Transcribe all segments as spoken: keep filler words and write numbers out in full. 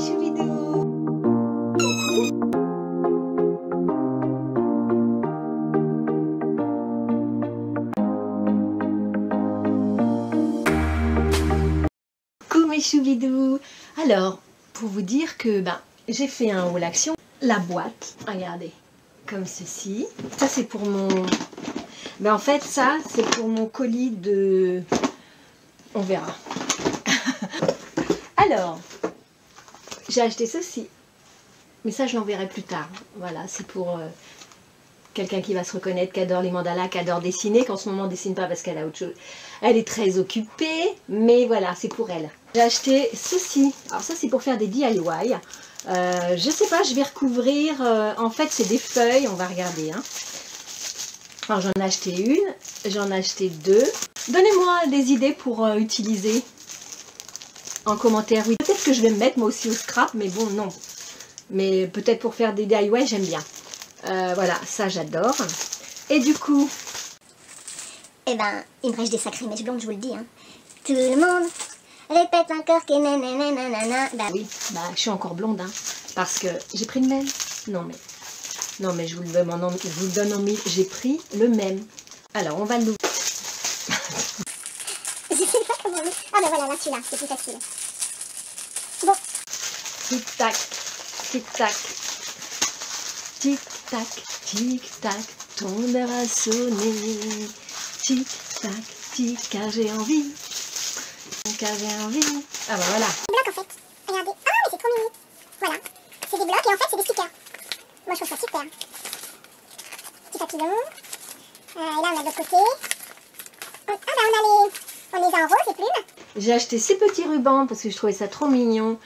Choubidou. Coucou mes choubidous. Alors, pour vous dire que ben, j'ai fait un haul action. La boîte, regardez, comme ceci. Ça c'est pour mon... Ben, en fait, ça c'est pour mon colis de... On verra. Alors... J'ai acheté ceci, mais ça je l'enverrai plus tard. Voilà, c'est pour euh, quelqu'un qui va se reconnaître, qui adore les mandalas, qui adore dessiner, qu'en ce moment on dessine pas parce qu'elle a autre chose. Elle est très occupée, mais voilà, c'est pour elle. J'ai acheté ceci. Alors ça c'est pour faire des D I Y. Euh, je sais pas, je vais recouvrir. Euh, en fait c'est des feuilles, on va regarder. Hein. Alors j'en ai acheté une, j'en ai acheté deux. Donnez-moi des idées pour euh, utiliser. En commentaire, oui, peut-être que je vais me mettre moi aussi au scrap, mais bon, non, mais peut-être pour faire des D I Y, j'aime bien. Euh, voilà, ça j'adore. Et du coup, eh ben, il me reste des sacrées mèches blondes, je vous le dis, hein. Tout le monde répète encore que nanana, nanana. Bah oui, bah je suis encore blonde, hein, parce que j'ai pris le même. Non mais, non mais je vous le donne en, je vous le donne en mille, j'ai pris le même. Alors on va l'ouvrir. Ah ben voilà, là celui-là, c'est plus facile. Bon. Tic-tac, tic-tac, tic-tac, tic-tac, ton heure a sonné. Tic-tac, tic, car j'ai envie, car j'ai envie. Ah ben voilà. Des blocs en fait, regardez. Ah mais c'est trop mignon. Voilà, c'est des blocs et en fait c'est des stickers. Moi je trouve ça super. Petit papillon. Euh, et là on a de l'autre côté. Ah ben on a les... On les a en rose, les plumes. J'ai acheté ces petits rubans parce que je trouvais ça trop mignon.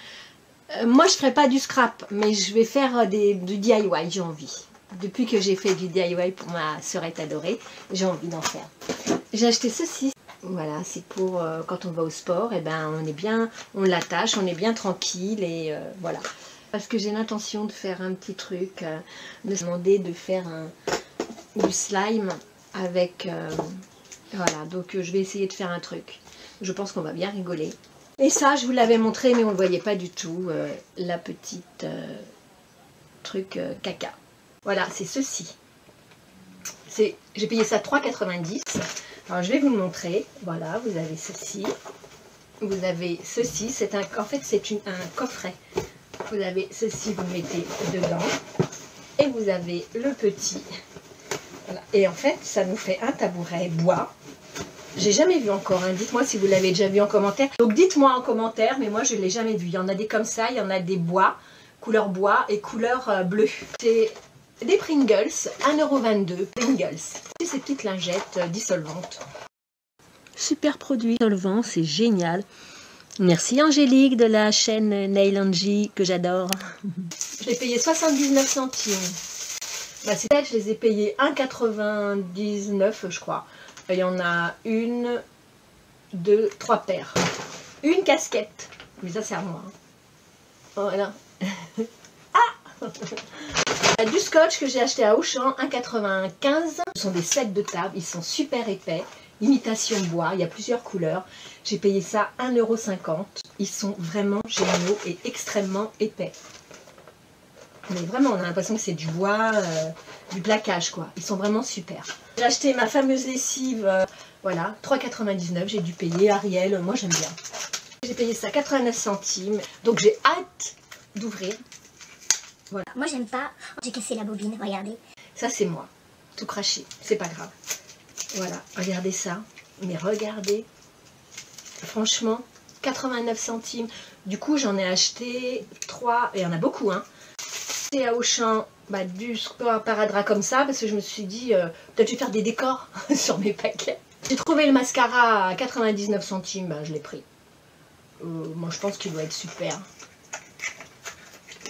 Euh, moi, je ne ferai pas du scrap, mais je vais faire des, du D I Y, j'ai envie. Depuis que j'ai fait du D I Y pour ma sœurette adorée, j'ai envie d'en faire. J'ai acheté ceci. Voilà, c'est pour euh, quand on va au sport, et ben, on est bien, on l'attache, on est bien tranquille et euh, voilà. Parce que j'ai l'intention de faire un petit truc, euh, de se demander de faire un, du slime avec... Euh, Voilà, donc je vais essayer de faire un truc. Je pense qu'on va bien rigoler. Et ça, je vous l'avais montré, mais on ne voyait pas du tout euh, la petite euh, truc euh, caca. Voilà, c'est ceci. J'ai payé ça trois quatre-vingt-dix. Alors, je vais vous le montrer. Voilà, vous avez ceci. Vous avez ceci. C'est un... En fait, c'est un coffret. Vous avez ceci, vous mettez dedans. Et vous avez le petit... Voilà. Et en fait, ça nous fait un tabouret bois. J'ai jamais vu encore, hein. Dites-moi si vous l'avez déjà vu en commentaire. Donc dites-moi en commentaire, mais moi je ne l'ai jamais vu. Il y en a des comme ça, il y en a des bois, couleur bois et couleur euh, bleue. C'est des Pringles, un euro vingt-deux, Pringles. C'est ces petites lingettes euh, dissolvantes. Super produit dissolvant, c'est génial. Merci Angélique de la chaîne Nail Angie, que j'adore. Je l'ai payé soixante-dix-neuf centimes. Bah, ces têtes, je les ai payées un quatre-vingt-dix-neuf, je crois. Il y en a une, deux, trois paires. Une casquette. Mais ça, c'est à moi. Voilà. Ah bah, du scotch que j'ai acheté à Auchan, un quatre-vingt-quinze. Ce sont des sets de table. Ils sont super épais. Imitation bois. Il y a plusieurs couleurs. J'ai payé ça un euro cinquante. Ils sont vraiment géniaux et extrêmement épais. Mais vraiment, on a l'impression que c'est du bois, euh, du plaquage, quoi. Ils sont vraiment super. J'ai acheté ma fameuse lessive, euh, voilà, trois quatre-vingt-dix-neuf. J'ai dû payer Ariel, moi j'aime bien. J'ai payé ça quatre-vingt-neuf centimes, donc j'ai hâte d'ouvrir. Voilà. Moi j'aime pas, j'ai cassé la bobine, regardez. Ça c'est moi, tout craché, c'est pas grave. Voilà, regardez ça, mais regardez, franchement, quatre-vingt-neuf centimes. Du coup j'en ai acheté trois, et il y en a beaucoup, hein. À Auchan, bah, du sparadrap comme ça, parce que je me suis dit euh, peut-être je vais faire des décors sur mes paquets. J'ai trouvé le mascara à quatre-vingt-dix-neuf centimes, bah, je l'ai pris. Euh, moi je pense qu'il doit être super.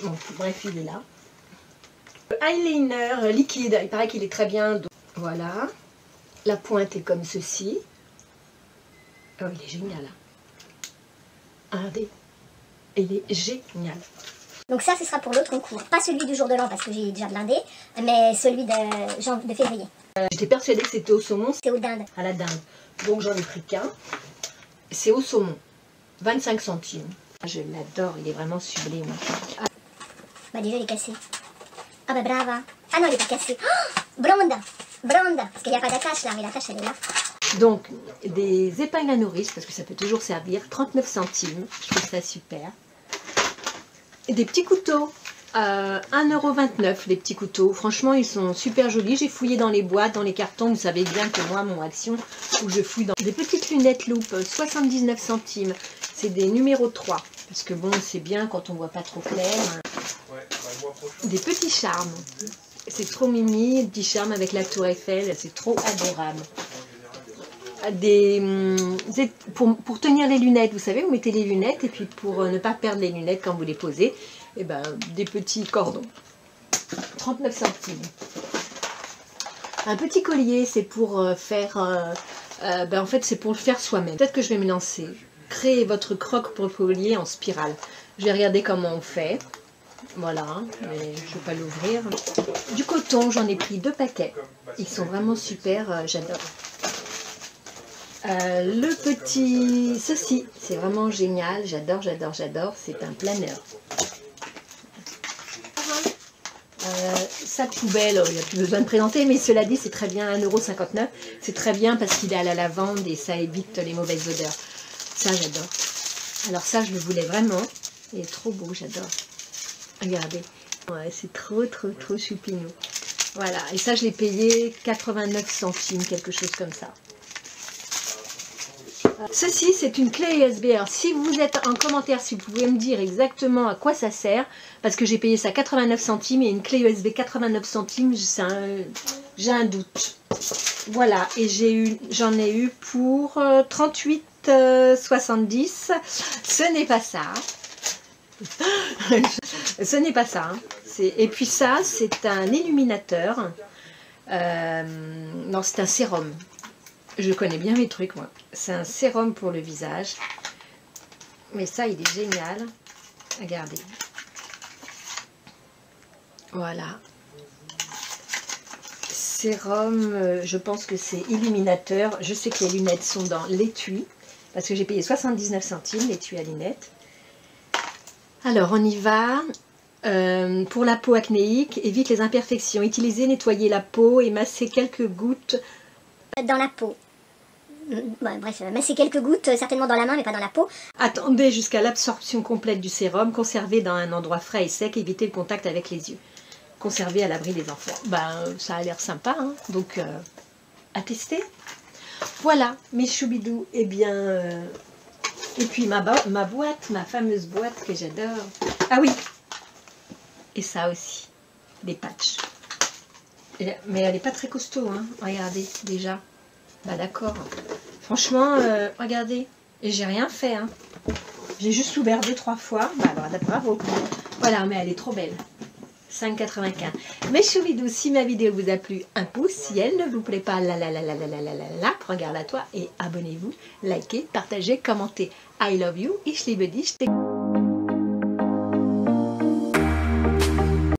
Bon, bref, il est là. Le eyeliner liquide, il paraît qu'il est très bien. Donc, voilà, la pointe est comme ceci. Oh, il est génial. Regardez, il est génial. Donc ça, ce sera pour l'autre concours. Pas celui du jour de l'an, parce que j'ai déjà blindé, mais celui de, de février. Euh, J'étais persuadée que c'était au saumon. C'est au dinde. À la dinde. Donc j'en ai pris qu'un. C'est au saumon. vingt-cinq centimes. Je l'adore, il est vraiment sublime. Ah. Bah déjà il est cassé. Ah bah brava. Ah non il est pas cassé. Oh blonde, blonde. Parce qu'il n'y a pas d'attache là, mais l'attache elle est là. Donc des épingles à nourrice, parce que ça peut toujours servir. trente-neuf centimes, je trouve ça super. Et des petits couteaux. Euh, un euro vingt-neuf les petits couteaux, franchement ils sont super jolis, j'ai fouillé dans les boîtes, dans les cartons, vous savez bien que moi mon action où je fouille dans des petites lunettes loupes, soixante-dix-neuf centimes, c'est des numéros trois, parce que bon c'est bien quand on voit pas trop clair, des petits charmes, c'est trop mimi, petits charmes avec la tour Eiffel, c'est trop adorable. Des, pour, pour tenir les lunettes, vous savez, vous mettez les lunettes et puis pour ne pas perdre les lunettes quand vous les posez, et ben, des petits cordons, trente-neuf centimes. Un petit collier, c'est pour faire, euh, ben en fait c'est pour le faire soi-même. Peut-être que je vais me lancer, créer votre croque pour le collier en spirale. Je vais regarder comment on fait, voilà, mais je ne vais pas l'ouvrir. Du coton, j'en ai pris deux paquets, ils sont vraiment super, euh, j'adore. Euh, le petit ceci, c'est vraiment génial, j'adore, j'adore, j'adore, c'est un planeur. Euh, sac poubelle, il n'y a plus besoin de présenter, mais cela dit c'est très bien, un euro cinquante-neuf, c'est très bien parce qu'il est à la lavande et ça évite les mauvaises odeurs. Ça j'adore. Alors ça je le voulais vraiment, il est trop beau, j'adore. Regardez, ouais, c'est trop trop trop choupinou. Voilà, et ça je l'ai payé quatre-vingt-neuf centimes, quelque chose comme ça. Ceci c'est une clé U S B, alors si vous êtes en commentaire, si vous pouvez me dire exactement à quoi ça sert, parce que j'ai payé ça quatre-vingt-neuf centimes et une clé U S B quatre-vingt-neuf centimes, j'ai un doute. Voilà, et j'en ai, ai eu pour trente-huit virgule soixante-dix, euh, ce n'est pas ça, ce n'est pas ça, hein. Et puis ça c'est un illuminateur, euh, non c'est un sérum. Je connais bien mes trucs, moi. C'est un sérum pour le visage. Mais ça, il est génial. Regardez. Voilà. Sérum, je pense que c'est illuminateur. Je sais que les lunettes sont dans l'étui. Parce que j'ai payé soixante-dix-neuf centimes, l'étui à lunettes. Alors, on y va. Euh, pour la peau acnéique, évite les imperfections. Utilisez, nettoyez la peau et massez quelques gouttes dans la peau. Bon, bref, masser quelques gouttes, certainement dans la main mais pas dans la peau. Attendez jusqu'à l'absorption complète du sérum, conservez dans un endroit frais et sec, évitez le contact avec les yeux. Conservez à l'abri des enfants. Ben, ça a l'air sympa, hein, donc euh, à tester. Voilà, mes choubidous, et eh bien, euh, et puis ma, ma boîte, ma fameuse boîte que j'adore. Ah oui, et ça aussi, des patchs. Mais elle n'est pas très costaud, hein. Regardez, déjà. Bah d'accord. Franchement, euh, regardez. Et j'ai rien fait, hein. J'ai juste ouvert deux, trois fois. Bah, bah bravo. Voilà, mais elle est trop belle. cinq quatre-vingt-quinze. Mes choubidous, si ma vidéo vous a plu, un pouce. Si elle ne vous plaît pas, la la la la la la la la la, regarde à toi et abonnez-vous, likez, partagez, commentez. I love you. Ich liebe dich.